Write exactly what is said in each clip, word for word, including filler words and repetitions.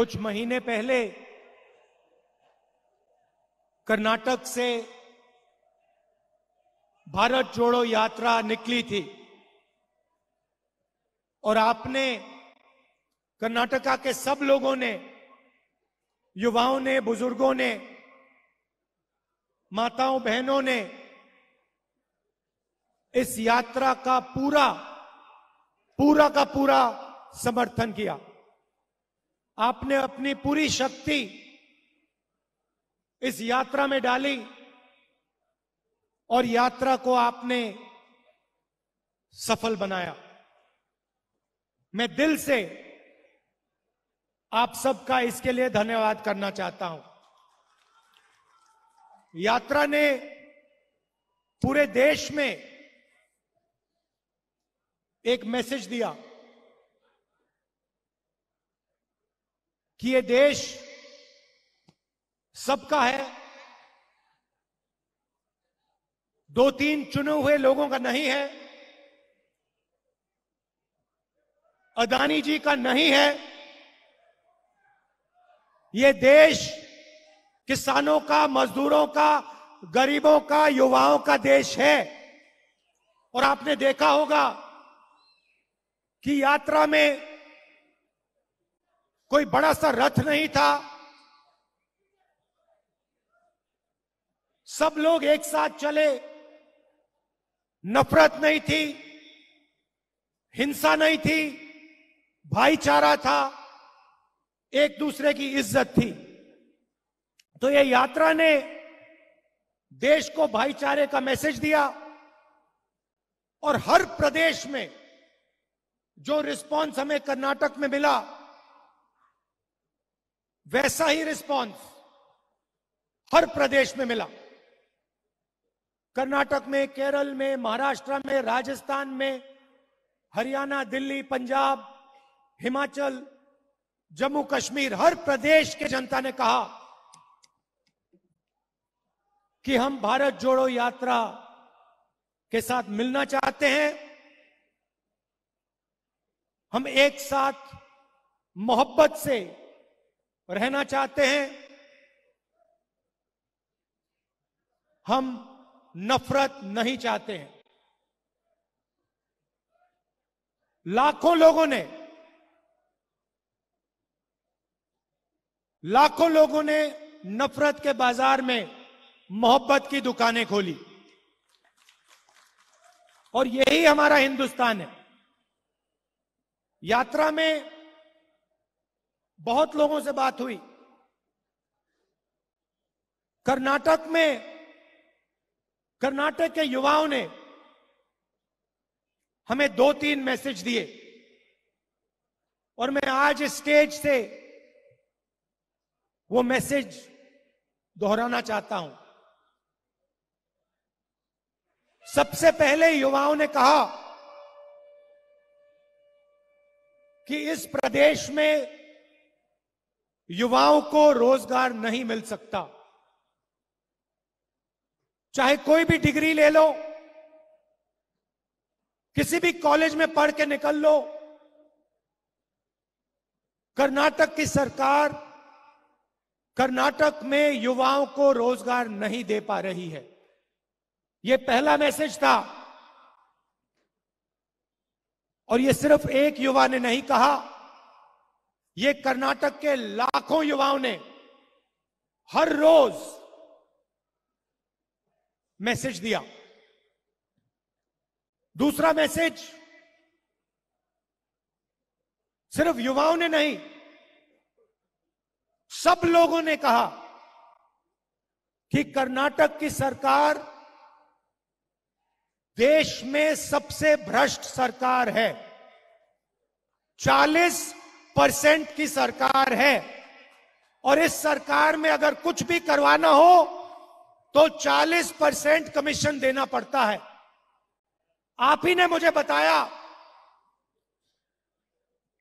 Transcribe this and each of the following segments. कुछ महीने पहले कर्नाटक से भारत जोड़ो यात्रा निकली थी और आपने कर्नाटका के सब लोगों ने, युवाओं ने, बुजुर्गों ने, माताओं बहनों ने इस यात्रा का पूरा पूरा का पूरा समर्थन किया। आपने अपनी पूरी शक्ति इस यात्रा में डाली और यात्रा को आपने सफल बनाया। मैं दिल से आप सबका इसके लिए धन्यवाद करना चाहता हूं। यात्रा ने पूरे देश में एक मैसेज दिया कि ये देश सबका है, दो तीन चुने हुए लोगों का नहीं है, अदानी जी का नहीं है। ये देश किसानों का, मजदूरों का, गरीबों का, युवाओं का देश है। और आपने देखा होगा कि यात्रा में कोई बड़ा सा रथ नहीं था, सब लोग एक साथ चले, नफरत नहीं थी, हिंसा नहीं थी, भाईचारा था, एक दूसरे की इज्जत थी। तो ये यात्रा ने देश को भाईचारे का मैसेज दिया और हर प्रदेश में जो रिस्पॉन्स हमें कर्नाटक में मिला वैसा ही रिस्पॉन्स हर प्रदेश में मिला। कर्नाटक में, केरल में, महाराष्ट्र में, राजस्थान में, हरियाणा, दिल्ली, पंजाब, हिमाचल, जम्मू कश्मीर, हर प्रदेश के जनता ने कहा कि हम भारत जोड़ो यात्रा के साथ मिलना चाहते हैं, हम एक साथ मोहब्बत से रहना चाहते हैं, हम नफरत नहीं चाहते हैं। लाखों लोगों ने लाखों लोगों ने नफरत के बाजार में मोहब्बत की दुकानें खोली और यही हमारा हिंदुस्तान है। यात्रा में बहुत लोगों से बात हुई। कर्नाटक में कर्नाटक के युवाओं ने हमें दो तीन मैसेज दिए और मैं आज स्टेज से वो मैसेज दोहराना चाहता हूं। सबसे पहले युवाओं ने कहा कि इस प्रदेश में युवाओं को रोजगार नहीं मिल सकता, चाहे कोई भी डिग्री ले लो, किसी भी कॉलेज में पढ़ के निकल लो, कर्नाटक की सरकार कर्नाटक में युवाओं को रोजगार नहीं दे पा रही है। यह पहला मैसेज था और यह सिर्फ एक युवा ने नहीं कहा, ये कर्नाटक के लाखों युवाओं ने हर रोज मैसेज दिया। दूसरा मैसेज सिर्फ युवाओं ने नहीं, सब लोगों ने कहा कि कर्नाटक की सरकार देश में सबसे भ्रष्ट सरकार है, चालीस परसेंट की सरकार है और इस सरकार में अगर कुछ भी करवाना हो तो चालीस परसेंट कमीशन देना पड़ता है। आप ही ने मुझे बताया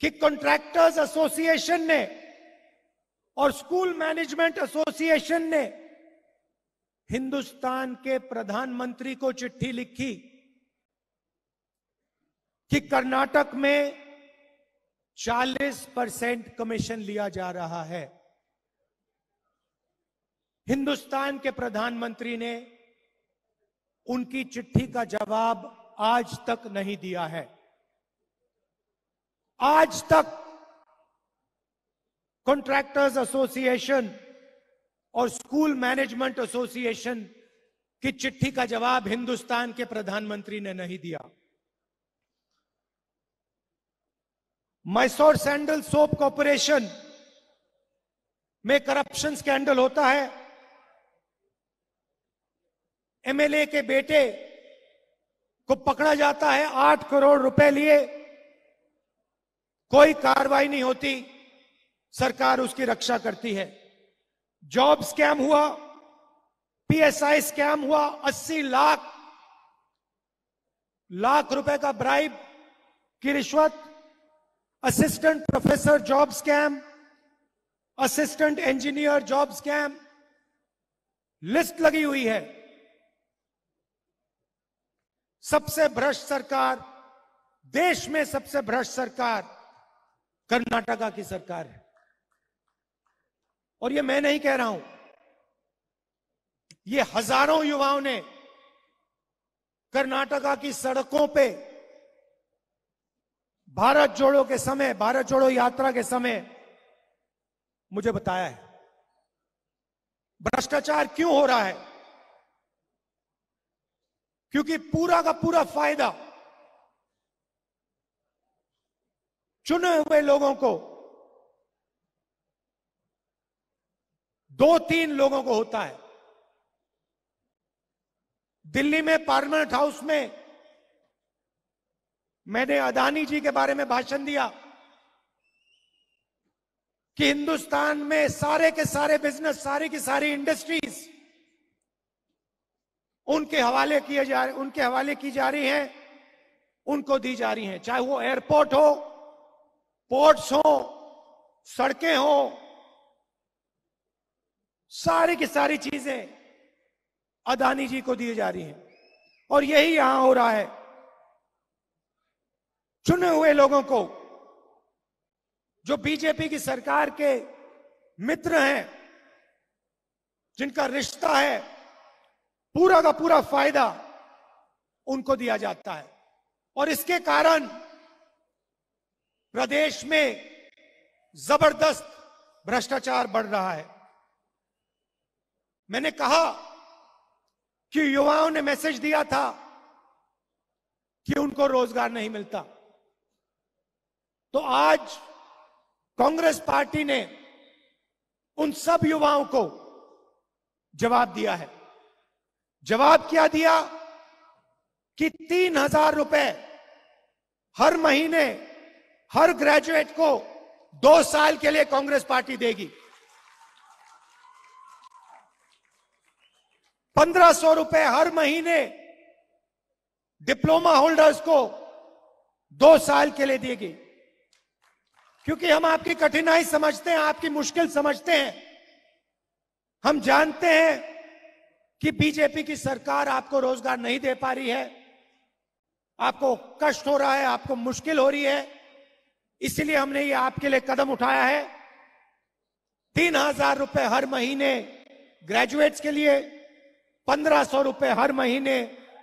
कि कॉन्ट्रैक्टर्स एसोसिएशन ने और स्कूल मैनेजमेंट एसोसिएशन ने हिंदुस्तान के प्रधानमंत्री को चिट्ठी लिखी कि कर्नाटक में चालीस परसेंट कमीशन लिया जा रहा है। हिंदुस्तान के प्रधानमंत्री ने उनकी चिट्ठी का जवाब आज तक नहीं दिया है। आज तक कॉन्ट्रैक्टर्स एसोसिएशन और स्कूल मैनेजमेंट एसोसिएशन की चिट्ठी का जवाब हिंदुस्तान के प्रधानमंत्री ने नहीं दिया। मैसूर सैंडल सोप कॉरपोरेशन में करप्शन स्कैंडल होता है। एमएलए के बेटे को पकड़ा जाता है, आठ करोड़ रुपए लिए, कोई कार्रवाई नहीं होती, सरकार उसकी रक्षा करती है। जॉब स्कैम हुआ, पीएसआई स्कैम हुआ, अस्सी लाख लाख रुपए का ब्राइब की रिश्वत, assistant professor job scam, assistant engineer job scam, list लगी हुई है। सबसे भ्रष्ट सरकार, देश में सबसे भ्रष्ट सरकार कर्नाटका की सरकार है। और ये मैं नहीं कह रहा हूं, ये हजारों युवाओं ने कर्नाटका की सड़कों पे भारत जोड़ो के समय, भारत जोड़ो यात्रा के समय मुझे बताया है भ्रष्टाचार क्यों हो रहा है। क्योंकि पूरा का पूरा फायदा चुने हुए लोगों को, दो तीन लोगों को होता है। दिल्ली में पार्लियामेंट हाउस में मैंने अदानी जी के बारे में भाषण दिया कि हिंदुस्तान में सारे के सारे बिजनेस, सारी की सारी इंडस्ट्रीज उनके हवाले किए जा रहे उनके हवाले की जा रही हैं, उनको दी जा रही हैं, चाहे वो एयरपोर्ट हो, पोर्ट्स हो, सड़कें हो, सारी की सारी चीजें अदानी जी को दी जा रही हैं। और यही यहां हो रहा है, चुने हुए लोगों को, जो बीजेपी की सरकार के मित्र हैं, जिनका रिश्ता है, पूरा का पूरा फायदा उनको दिया जाता है। और इसके कारण प्रदेश में जबरदस्त भ्रष्टाचार बढ़ रहा है। मैंने कहा कि युवाओं ने मैसेज दिया था कि उनको रोजगार नहीं मिलता, तो आज कांग्रेस पार्टी ने उन सब युवाओं को जवाब दिया है। जवाब क्या दिया कि तीन हजार रुपए हर महीने हर ग्रेजुएट को दो साल के लिए कांग्रेस पार्टी देगी। पंद्रह सौ रुपए हर महीने डिप्लोमा होल्डर्स को दो साल के लिए देगी। क्योंकि हम आपकी कठिनाई समझते हैं, आपकी मुश्किल समझते हैं, हम जानते हैं कि बीजेपी की सरकार आपको रोजगार नहीं दे पा रही है, आपको कष्ट हो रहा है, आपको मुश्किल हो रही है, इसलिए हमने ये आपके लिए कदम उठाया है। तीन हजार रुपए हर महीने ग्रेजुएट्स के लिए, पंद्रह सौ रुपए हर महीने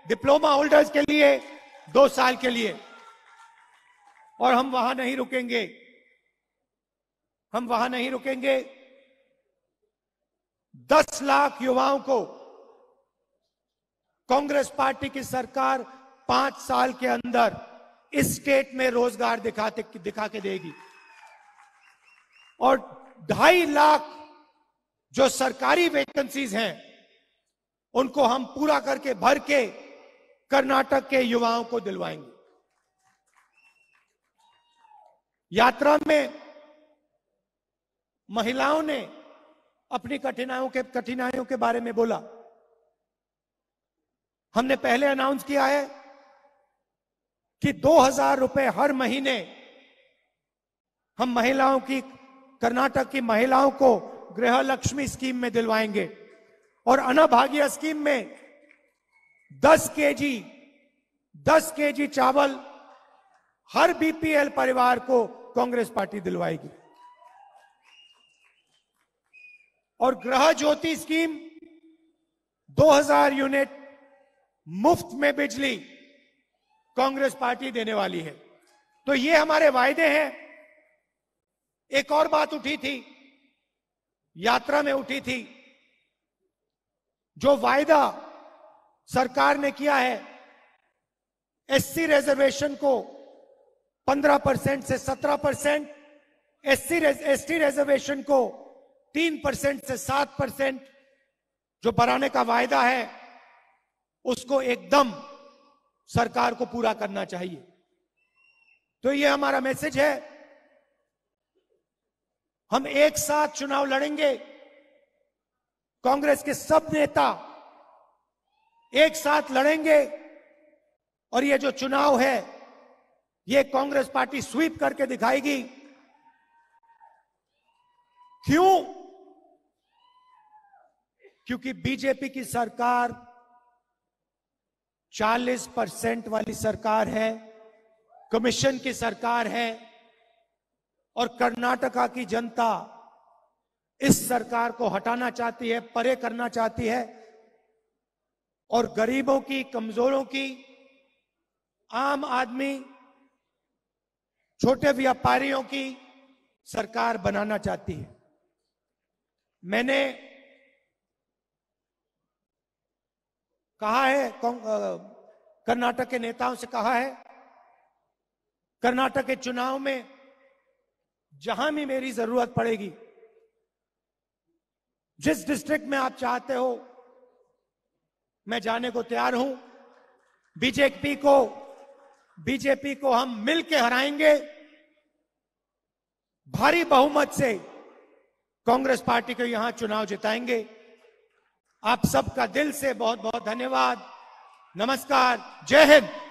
डिप्लोमा होल्डर्स के लिए, दो साल के लिए। और हम वहां नहीं रुकेंगे, हम वहां नहीं रुकेंगे। दस लाख युवाओं को कांग्रेस पार्टी की सरकार पांच साल के अंदर इस स्टेट में रोजगार दिखाते दिखा के देगी। और ढाई लाख जो सरकारी वैकेंसीज हैं उनको हम पूरा करके, भर के कर्नाटक के युवाओं को दिलवाएंगे। यात्रा में महिलाओं ने अपनी कठिनाइयों के कठिनाइयों के बारे में बोला। हमने पहले अनाउंस किया है कि दो हजार रुपए हर महीने हम महिलाओं की, कर्नाटक की महिलाओं को गृह लक्ष्मी स्कीम में दिलवाएंगे। और अन्नभाग्य स्कीम में दस केजी दस केजी चावल हर बीपीएल परिवार को कांग्रेस पार्टी दिलवाएगी। और ग्रह ज्योति स्कीम दो हज़ार यूनिट मुफ्त में बिजली कांग्रेस पार्टी देने वाली है। तो ये हमारे वायदे हैं। एक और बात उठी थी, यात्रा में उठी थी, जो वायदा सरकार ने किया है एससी रिजर्वेशन को पंद्रह परसेंट से सत्रह परसेंट, एससी एसटी रिजर्वेशन को तीन परसेंट से सात परसेंट जो बढ़ाने का वायदा है, उसको एकदम सरकार को पूरा करना चाहिए। तो ये हमारा मैसेज है। हम एक साथ चुनाव लड़ेंगे, कांग्रेस के सब नेता एक साथ लड़ेंगे और ये जो चुनाव है ये कांग्रेस पार्टी स्वीप करके दिखाएगी। क्यों? क्योंकि बीजेपी की सरकार चालीस परसेंट वाली सरकार है, कमीशन की सरकार है, और कर्नाटका की जनता इस सरकार को हटाना चाहती है, परे करना चाहती है, और गरीबों की, कमजोरों की, आम आदमी, छोटे व्यापारियों की सरकार बनाना चाहती है। मैंने कहा है, कर्नाटक के नेताओं से कहा है, कर्नाटक के चुनाव में जहां भी मेरी जरूरत पड़ेगी, जिस डिस्ट्रिक्ट में आप चाहते हो, मैं जाने को तैयार हूं। बीजेपी को बीजेपी को हम मिलके हराएंगे। भारी बहुमत से कांग्रेस पार्टी को यहां चुनाव जिताएंगे। आप सबका दिल से बहुत बहुत धन्यवाद। नमस्कार, जय हिंद।